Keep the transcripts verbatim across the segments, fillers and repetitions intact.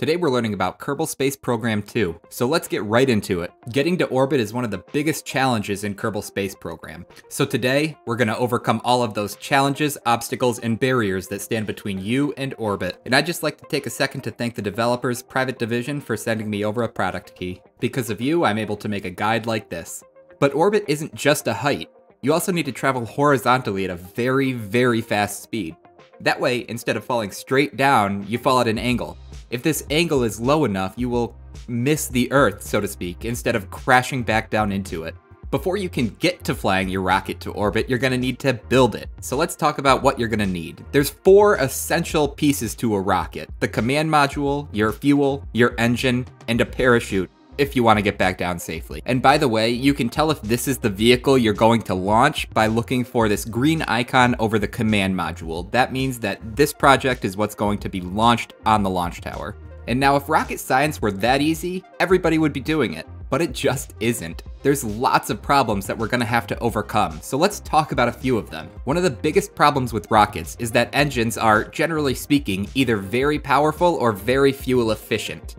Today we're learning about Kerbal Space Program two, so let's get right into it. Getting to orbit is one of the biggest challenges in Kerbal Space Program, so today we're going to overcome all of those challenges, obstacles, and barriers that stand between you and orbit. And I'd just like to take a second to thank the developers, Private Division, for sending me over a product key. Because of you, I'm able to make a guide like this. But orbit isn't just a height. You also need to travel horizontally at a very, very fast speed. That way, instead of falling straight down, you fall at an angle. If this angle is low enough, you will miss the Earth, so to speak, instead of crashing back down into it. Before you can get to flying your rocket to orbit, you're going to need to build it. So let's talk about what you're going to need. There's four essential pieces to a rocket: the command module, your fuel, your engine, and a parachute, if you want to get back down safely. And by the way, you can tell if this is the vehicle you're going to launch by looking for this green icon over the command module. That means that this project is what's going to be launched on the launch tower. And now, if rocket science were that easy, everybody would be doing it, but it just isn't. There's lots of problems that we're gonna have to overcome, so let's talk about a few of them. One of the biggest problems with rockets is that engines are, generally speaking, either very powerful or very fuel efficient.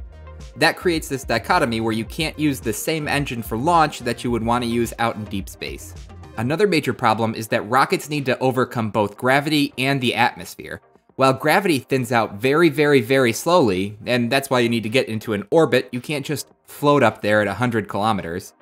That creates this dichotomy where you can't use the same engine for launch that you would want to use out in deep space. Another major problem is that rockets need to overcome both gravity and the atmosphere. While gravity thins out very, very, very slowly, and that's why you need to get into an orbit, you can't just float up there at one hundred kilometers.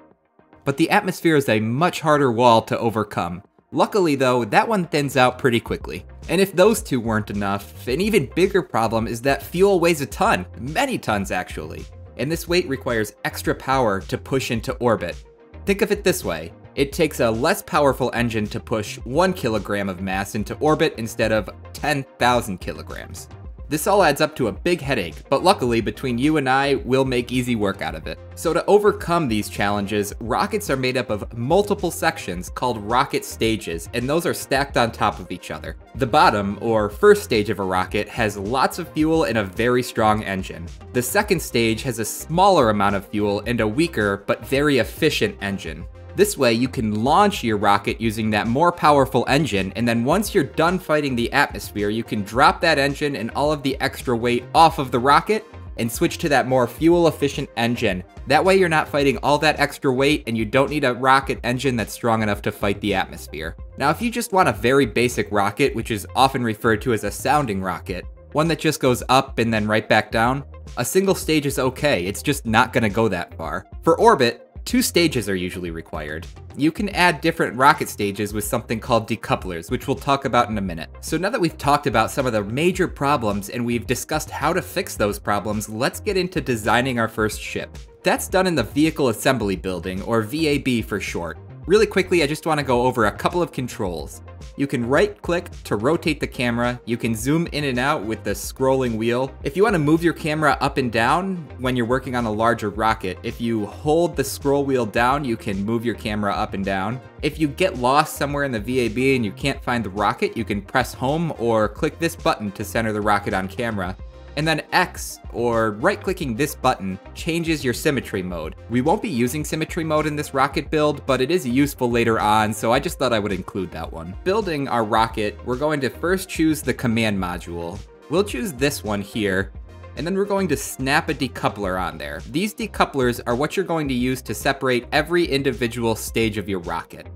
But the atmosphere is a much harder wall to overcome. Luckily though, that one thins out pretty quickly. And if those two weren't enough, an even bigger problem is that fuel weighs a ton, many tons actually. And this weight requires extra power to push into orbit. Think of it this way. It takes a less powerful engine to push one kilogram of mass into orbit instead of ten thousand kilograms. This all adds up to a big headache, but luckily between you and I, we'll make easy work out of it. So to overcome these challenges, rockets are made up of multiple sections called rocket stages, and those are stacked on top of each other. The bottom, or first stage of a rocket, has lots of fuel and a very strong engine. The second stage has a smaller amount of fuel and a weaker, but very efficient engine. This way, you can launch your rocket using that more powerful engine, and then once you're done fighting the atmosphere, you can drop that engine and all of the extra weight off of the rocket and switch to that more fuel-efficient engine. That way, you're not fighting all that extra weight, and you don't need a rocket engine that's strong enough to fight the atmosphere. Now, if you just want a very basic rocket, which is often referred to as a sounding rocket, one that just goes up and then right back down, a single stage is okay. It's just not going to go that far. For orbit, two stages are usually required. You can add different rocket stages with something called decouplers, which we'll talk about in a minute. So now that we've talked about some of the major problems and we've discussed how to fix those problems, let's get into designing our first ship. That's done in the Vehicle Assembly Building, or V A B for short. Really quickly, I just want to go over a couple of controls. You can right-click to rotate the camera. You can zoom in and out with the scrolling wheel. If you want to move your camera up and down when you're working on a larger rocket, if you hold the scroll wheel down, you can move your camera up and down. If you get lost somewhere in the V A B and you can't find the rocket, you can press home or click this button to center the rocket on camera. And then X, or right-clicking this button, changes your symmetry mode. We won't be using symmetry mode in this rocket build, but it is useful later on, so I just thought I would include that one. Building our rocket, we're going to first choose the command module. We'll choose this one here, and then we're going to snap a decoupler on there. These decouplers are what you're going to use to separate every individual stage of your rocket.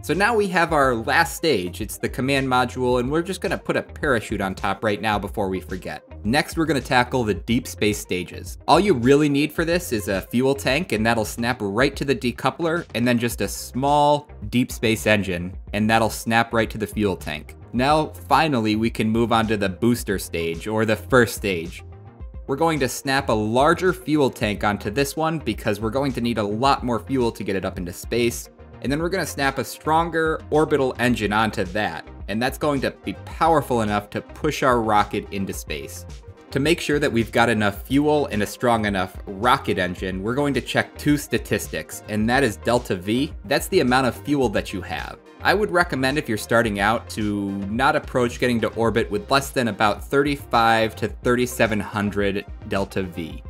So now we have our last stage. It's the command module, and we're just going to put a parachute on top right now before we forget. Next, we're going to tackle the deep space stages. All you really need for this is a fuel tank, and that'll snap right to the decoupler, and then just a small deep space engine, and that'll snap right to the fuel tank. Now, finally, we can move on to the booster stage, or the first stage. We're going to snap a larger fuel tank onto this one because we're going to need a lot more fuel to get it up into space. And then we're going to snap a stronger orbital engine onto that, and that's going to be powerful enough to push our rocket into space. To make sure that we've got enough fuel and a strong enough rocket engine, we're going to check two statistics, and that is delta V. That's the amount of fuel that you have. I would recommend, if you're starting out, to not approach getting to orbit with less than about thirty-five to thirty-seven hundred delta V.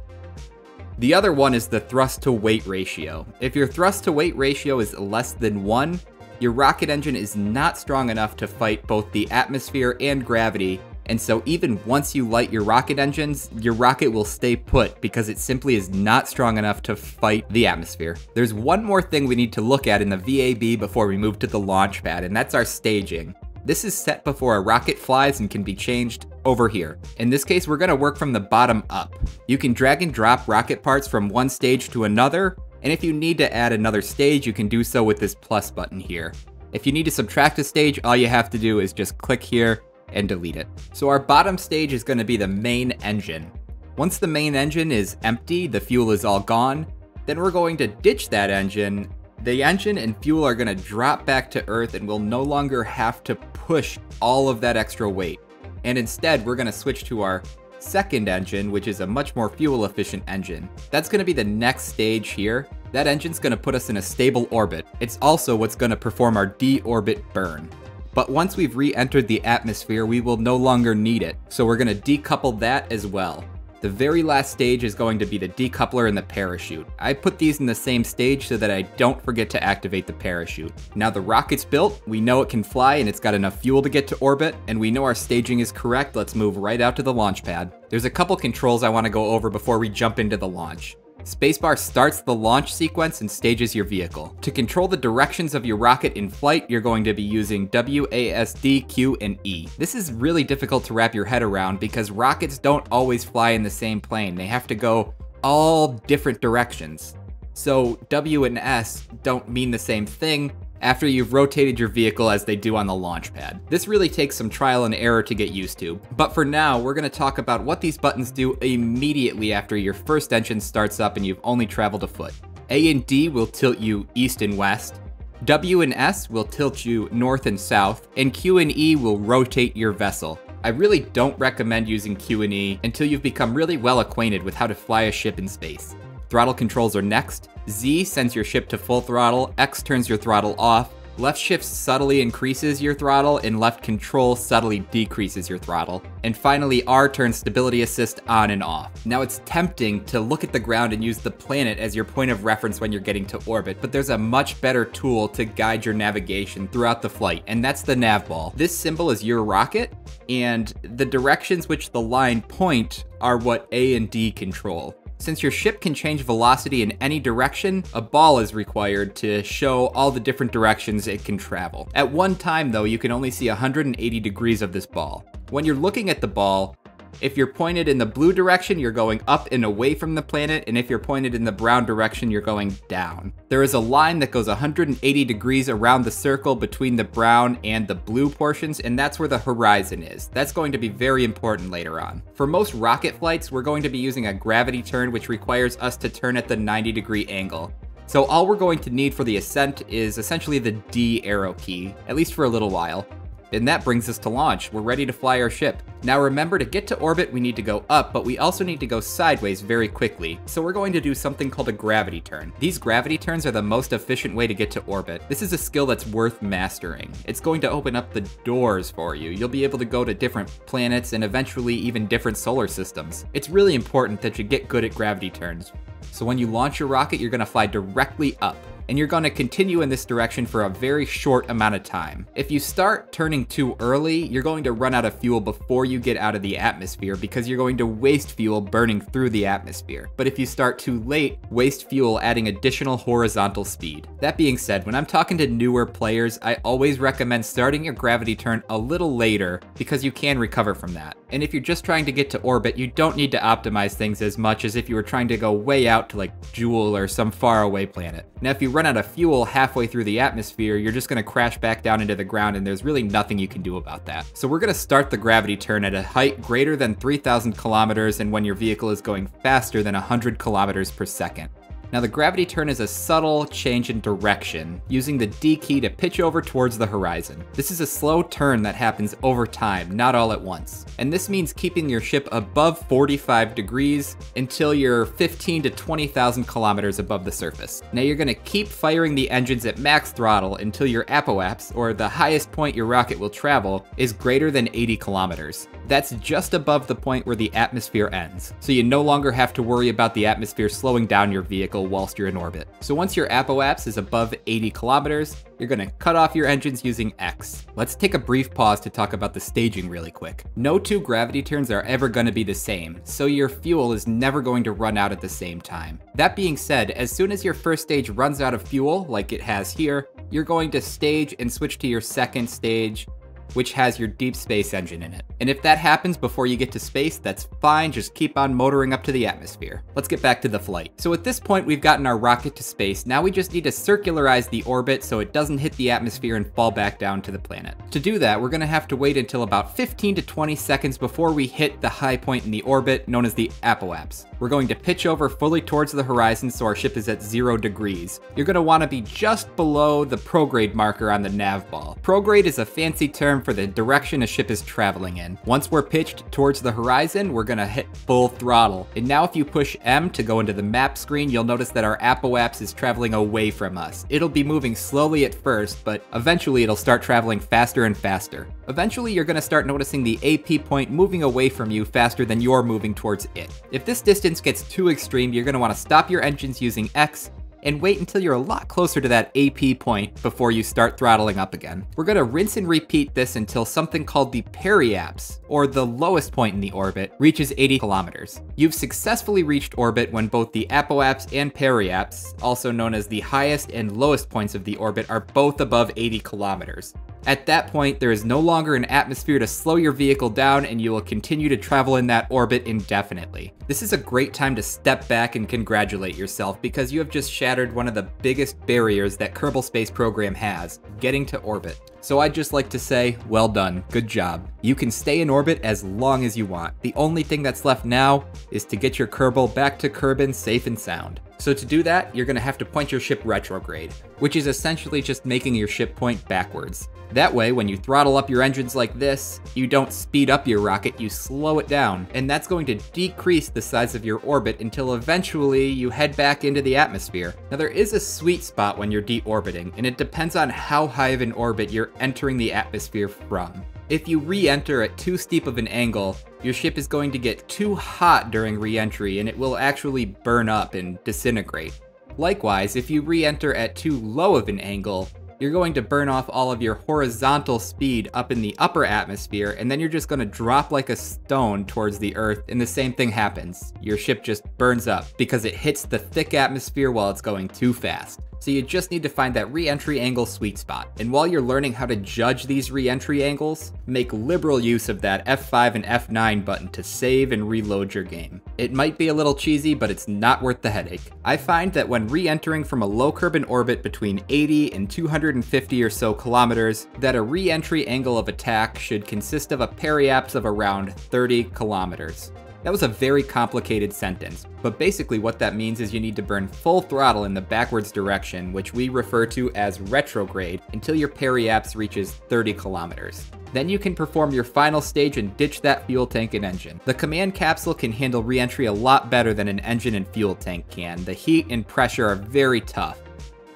The other one is the thrust-to-weight ratio. If your thrust-to-weight ratio is less than one, your rocket engine is not strong enough to fight both the atmosphere and gravity, And so even once you light your rocket engines, your rocket will stay put because it simply is not strong enough to fight the atmosphere. There's one more thing we need to look at in the V A B before we move to the launch pad, and that's our staging. This is set before a rocket flies and can be changed over here. In this case, we're gonna work from the bottom up. You can drag and drop rocket parts from one stage to another, and if you need to add another stage, you can do so with this plus button here. If you need to subtract a stage, all you have to do is just click here and delete it. So our bottom stage is gonna be the main engine. Once the main engine is empty, the fuel is all gone, then we're going to ditch that engine. The engine and fuel are gonna drop back to Earth and we'll no longer have to push all of that extra weight. And instead, we're gonna switch to our second engine, which is a much more fuel efficient engine. That's gonna be the next stage here. That engine's gonna put us in a stable orbit. It's also what's gonna perform our de-orbit burn. But once we've re-entered the atmosphere, we will no longer need it. So we're gonna decouple that as well. The very last stage is going to be the decoupler and the parachute. I put these in the same stage so that I don't forget to activate the parachute. Now the rocket's built, we know it can fly and it's got enough fuel to get to orbit, and we know our staging is correct. Let's move right out to the launch pad. There's a couple controls I want to go over before we jump into the launch. Spacebar starts the launch sequence and stages your vehicle. To control the directions of your rocket in flight, you're going to be using W, A, S, D, Q, and E. This is really difficult to wrap your head around because rockets don't always fly in the same plane. They have to go all different directions. So W and S don't mean the same thing after you've rotated your vehicle as they do on the launch pad. This really takes some trial and error to get used to, but for now, we're gonna talk about what these buttons do immediately after your first engine starts up and you've only traveled a foot. A and D will tilt you east and west, W and S will tilt you north and south, and Q and E will rotate your vessel. I really don't recommend using Q and E until you've become really well acquainted with how to fly a ship in space. Throttle controls are next. Z sends your ship to full throttle, X turns your throttle off, left shift subtly increases your throttle, and left control subtly decreases your throttle. And finally, R turns stability assist on and off. Now it's tempting to look at the ground and use the planet as your point of reference when you're getting to orbit, but there's a much better tool to guide your navigation throughout the flight, and that's the nav ball. This symbol is your rocket, and the directions which the line point are what A and D control. Since your ship can change velocity in any direction, a ball is required to show all the different directions it can travel. At one time though, you can only see one hundred eighty degrees of this ball. When you're looking at the ball, if you're pointed in the blue direction, you're going up and away from the planet, and if you're pointed in the brown direction, you're going down. There is a line that goes one hundred eighty degrees around the circle between the brown and the blue portions, and that's where the horizon is. That's going to be very important later on. For most rocket flights, we're going to be using a gravity turn, which requires us to turn at the ninety degree angle. So all we're going to need for the ascent is essentially the D arrow key, at least for a little while. And that brings us to launch. We're ready to fly our ship. Now remember, to get to orbit, we need to go up, but we also need to go sideways very quickly. So we're going to do something called a gravity turn. These gravity turns are the most efficient way to get to orbit. This is a skill that's worth mastering. It's going to open up the doors for you. You'll be able to go to different planets and eventually even different solar systems. It's really important that you get good at gravity turns. So when you launch your rocket, you're gonna fly directly up, and you're gonna continue in this direction for a very short amount of time. If you start turning too early, you're going to run out of fuel before you get out of the atmosphere because you're going to waste fuel burning through the atmosphere. But if you start too late, waste fuel adding additional horizontal speed. That being said, when I'm talking to newer players, I always recommend starting your gravity turn a little later because you can recover from that. And if you're just trying to get to orbit, you don't need to optimize things as much as if you were trying to go way out to like Jool or some faraway planet. Now, if you run out of fuel halfway through the atmosphere, you're just gonna crash back down into the ground and there's really nothing you can do about that. So we're gonna start the gravity turn at a height greater than three thousand kilometers and when your vehicle is going faster than one hundred kilometers per second. Now the gravity turn is a subtle change in direction, using the D key to pitch over towards the horizon. This is a slow turn that happens over time, not all at once. And this means keeping your ship above forty-five degrees until you're fifteen to twenty thousand kilometers above the surface. Now you're gonna keep firing the engines at max throttle until your apoapsis, or the highest point your rocket will travel, is greater than eighty kilometers. That's just above the point where the atmosphere ends. So you no longer have to worry about the atmosphere slowing down your vehicle vehicle whilst you're in orbit. So once your apoapsis is above eighty kilometers, you're gonna cut off your engines using X. Let's take a brief pause to talk about the staging really quick. No two gravity turns are ever gonna be the same, so your fuel is never going to run out at the same time. That being said, as soon as your first stage runs out of fuel, like it has here, you're going to stage and switch to your second stage, which has your deep space engine in it. And if that happens before you get to space, that's fine, just keep on motoring up to the atmosphere. Let's get back to the flight. So at this point, we've gotten our rocket to space. Now we just need to circularize the orbit so it doesn't hit the atmosphere and fall back down to the planet. To do that, we're gonna have to wait until about fifteen to twenty seconds before we hit the high point in the orbit, known as the apoapsis. We're going to pitch over fully towards the horizon so our ship is at zero degrees. You're gonna wanna be just below the prograde marker on the nav ball. Prograde is a fancy term for the direction a ship is traveling in. Once we're pitched towards the horizon, we're gonna hit full throttle. And now if you push M to go into the map screen, you'll notice that our apoapsis is traveling away from us. It'll be moving slowly at first, but eventually it'll start traveling faster and faster. Eventually you're gonna start noticing the A P point moving away from you faster than you're moving towards it. If this distance gets too extreme, you're gonna wanna stop your engines using X, and wait until you're a lot closer to that A P point before you start throttling up again. We're gonna rinse and repeat this until something called the periapsis, or the lowest point in the orbit, reaches eighty kilometers. You've successfully reached orbit when both the apoapsis and periapsis, also known as the highest and lowest points of the orbit, are both above eighty kilometers. At that point, there is no longer an atmosphere to slow your vehicle down, and you will continue to travel in that orbit indefinitely. This is a great time to step back and congratulate yourself, because you have just shattered one of the biggest barriers that Kerbal Space Program has, getting to orbit. So I'd just like to say, well done, good job. You can stay in orbit as long as you want. The only thing that's left now is to get your Kerbal back to Kerbin safe and sound. So to do that, you're gonna have to point your ship retrograde, which is essentially just making your ship point backwards. That way, when you throttle up your engines like this, you don't speed up your rocket, you slow it down, and that's going to decrease the size of your orbit until eventually you head back into the atmosphere. Now there is a sweet spot when you're deorbiting, and it depends on how high of an orbit you're entering the atmosphere from. If you re-enter at too steep of an angle, your ship is going to get too hot during re-entry and it will actually burn up and disintegrate. Likewise, if you re-enter at too low of an angle, you're going to burn off all of your horizontal speed up in the upper atmosphere, and then you're just gonna drop like a stone towards the Earth, and the same thing happens. Your ship just burns up because it hits the thick atmosphere while it's going too fast. So you just need to find that re-entry angle sweet spot. And while you're learning how to judge these re-entry angles, make liberal use of that F five and F nine button to save and reload your game. It might be a little cheesy, but it's not worth the headache. I find that when re-entering from a low Kerbin orbit between eighty and two hundred fifty or so kilometers, that a re-entry angle of attack should consist of a periapsis of around thirty kilometers. That was a very complicated sentence, but basically what that means is you need to burn full throttle in the backwards direction, which we refer to as retrograde, until your periapsis reaches thirty kilometers. Then you can perform your final stage and ditch that fuel tank and engine. The command capsule can handle re-entry a lot better than an engine and fuel tank can. The heat and pressure are very tough.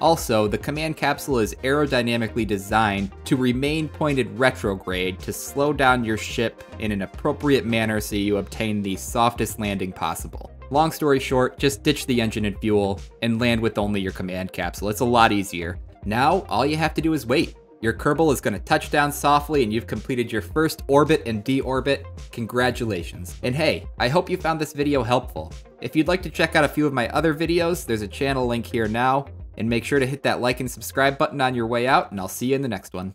Also, the command capsule is aerodynamically designed to remain pointed retrograde to slow down your ship in an appropriate manner so you obtain the softest landing possible. Long story short, just ditch the engine and fuel and land with only your command capsule. It's a lot easier. Now, all you have to do is wait. Your Kerbal is gonna touch down softly and you've completed your first orbit and deorbit. Congratulations. And hey, I hope you found this video helpful. If you'd like to check out a few of my other videos, there's a channel link here now. And make sure to hit that like and subscribe button on your way out, and I'll see you in the next one.